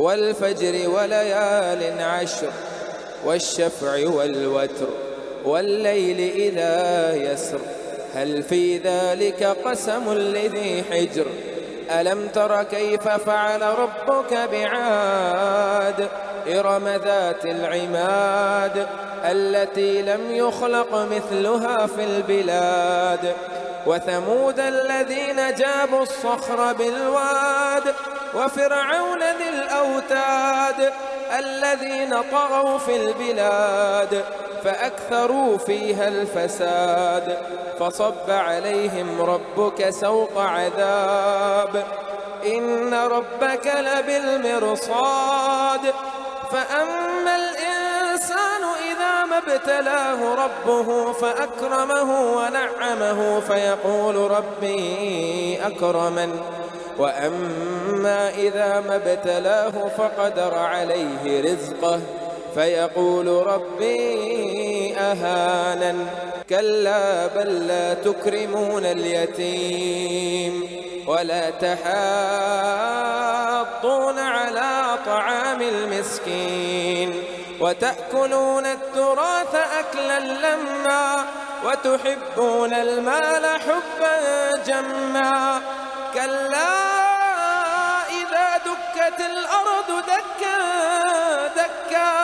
والفجر وليال عشر والشفع والوتر والليل إذا يسر هل في ذلك قسم لذي حجر ألم تر كيف فعل ربك بعاد إرم ذات العماد التي لم يخلق مثلها في البلاد وثمود الذين جابوا الصخر بالواد وفرعون ذي الأوتاد الذين طغوا في البلاد فأكثروا فيها الفساد فصب عليهم ربك سوط عذاب إن ربك لبالمرصاد فأما الإنسان إذا ما ابتلاه ربه فأكرمه ونعمه فيقول ربي أكرمن وأما إذا ما ابتلاه فقدر عليه رزقه فيقول ربي أهانن كلا بل لا تكرمون اليتيم ولا تحاضون على طعام المسكين وتأكلون التراث أكلا لما وتحبون المال حبا جما كلا إذا دكت الأرض دكا دكا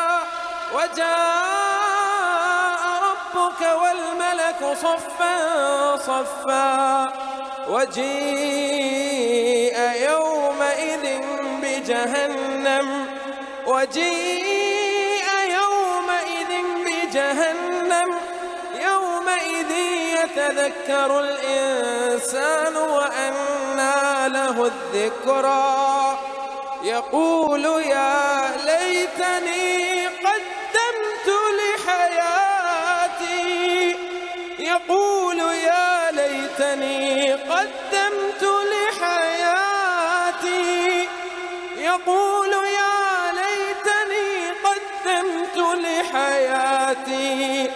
وجاء ربك والملك صفا صفا وجيء يومئذ بجهنم يومئذ يتذكر الإنسان وأنى له الذكرى يقول يا ليتني قدمت لحياتي يقول يا ليتني قدمت لحياتي يقول يا ليتني قدمت لحياتي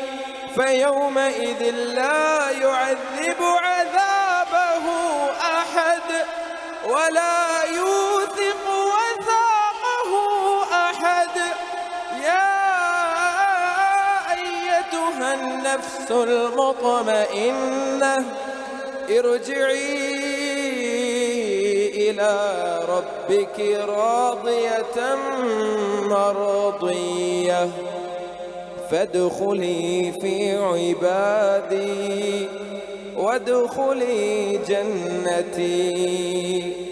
فيومئذ لا يعذب عذابه أحد ولا يوثق وثاقه أحد يا أيتها النفس المطمئنة ارجعي إلى ربك راضية مرضية فادخلي في عبادي وادخلي جنتي.